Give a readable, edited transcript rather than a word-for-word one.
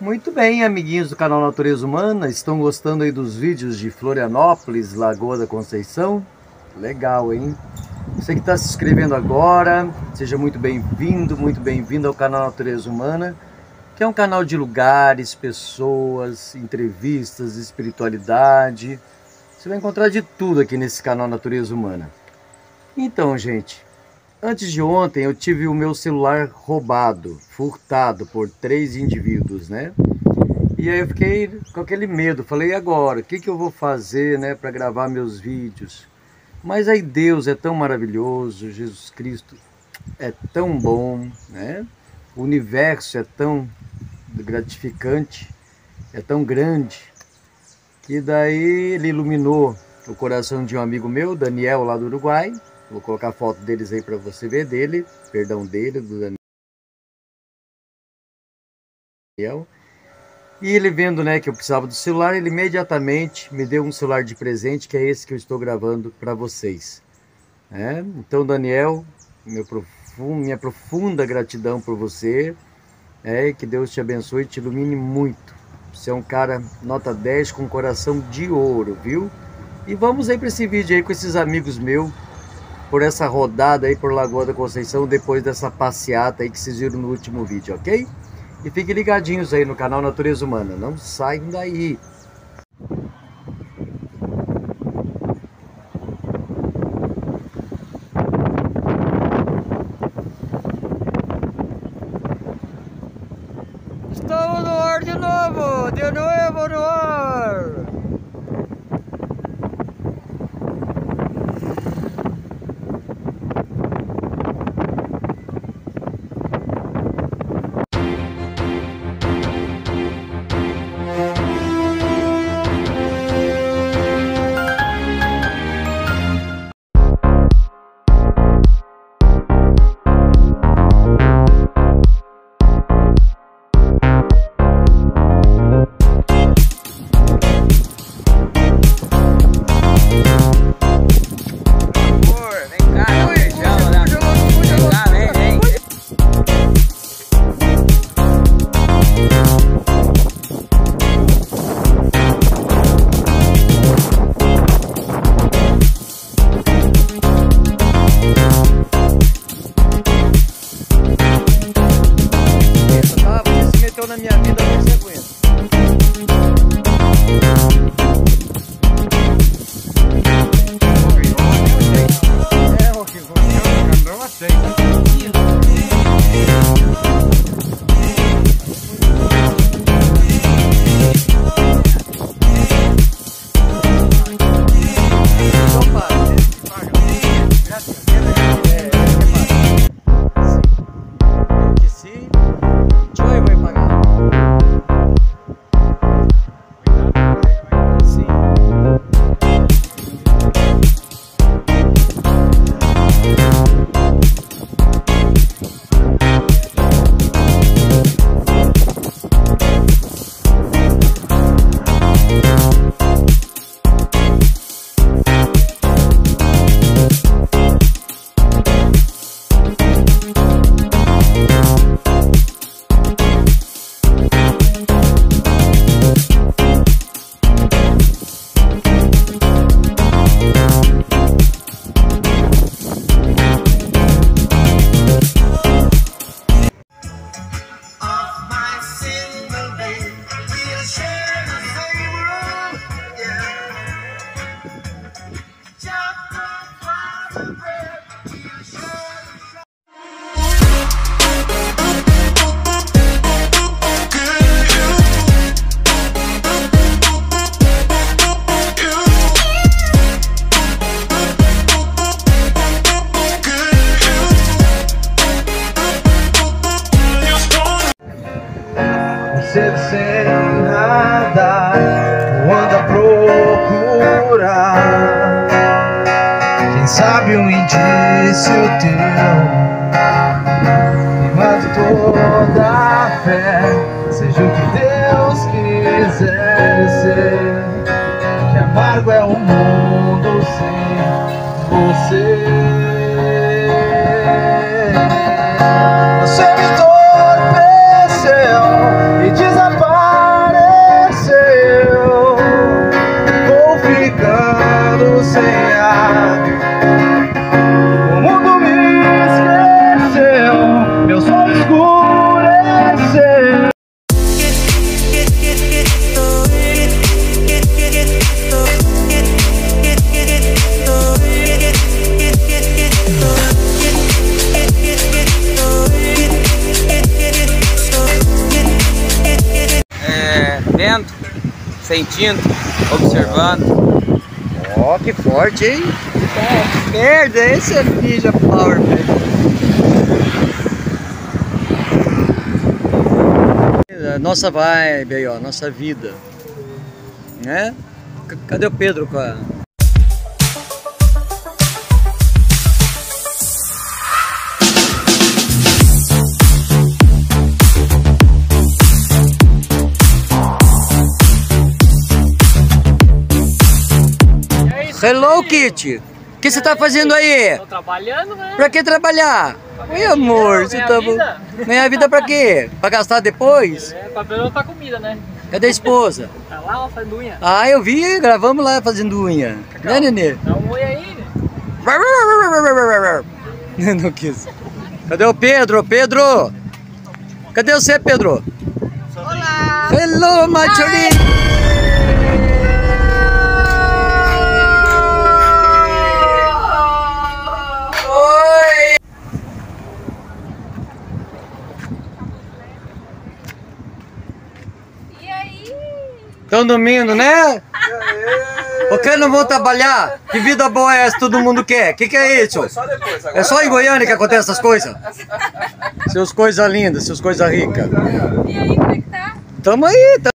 Muito bem, amiguinhos do canal Natureza Humana, estão gostando aí dos vídeos de Florianópolis, Lagoa da Conceição? Legal, hein? Você que está se inscrevendo agora, seja muito bem-vindo ao canal Natureza Humana, que é um canal de lugares, pessoas, entrevistas, espiritualidade. Você vai encontrar de tudo aqui nesse canal Natureza Humana. Então, gente, antes de ontem eu tive o meu celular roubado, furtado por 3 indivíduos, né? E aí eu fiquei com aquele medo, falei, e agora? O que que eu vou fazer, né, para gravar meus vídeos? Mas aí Deus é tão maravilhoso, Jesus Cristo é tão bom, né? O universo é tão gratificante, é tão grande, que daí ele iluminou o coração de um amigo meu, Daniel, lá do Uruguai. Vou colocar a foto deles aí para você ver, do Daniel. E ele vendo, né, que eu precisava do celular, ele imediatamente me deu um celular de presente, que é esse que eu estou gravando para vocês. É? Então, Daniel, minha profunda gratidão por você. É, que Deus te abençoe e te ilumine muito. Você é um cara nota 10 com coração de ouro, viu? E vamos aí para esse vídeo aí com esses amigos meus, por essa rodada aí por Lagoa da Conceição, depois dessa passeata aí que vocês viram no último vídeo, ok? E fiquem ligadinhos aí no canal Natureza Humana, não saiam daí! Estamos no ar de novo no ar! Sem nada, não anda a procurar. Quem sabe um indício teu levanta toda a fé, seja o que Deus quiser ser. Que amargo é o mundo sem você. Você me entorpeceu e desapareceu. vendo, sentindo, observando. Ó, que forte, hein? Que merda, esse é Fiji Power, velho. Nossa vibe aí, ó, nossa vida. Né? Cadê o Pedro com a... Hello, Kitty! O que você tá fazendo aí? Tô trabalhando, velho. Pra que trabalhar? Meu amor, você tá... Ganhar vida pra quê? Pra gastar depois? É, pra botar comida, né? Cadê a esposa? Tá lá, ó, fazendo unha. Ah, eu vi, gravamos lá fazendo unha. Cacau, né, Nenê? Dá um oi aí, né? Não quis. Cadê o Pedro? Pedro! Cadê você, Pedro? Olá! Hello, Marjorie! Estão dormindo, né? Por que não vão trabalhar? Que vida boa é essa que todo mundo quer? Que é isso? Só depois, agora é só em Goiânia que acontece essas coisas? Seus coisas lindas, seus coisas ricas. E aí, como é que tá? Tamo aí, tá?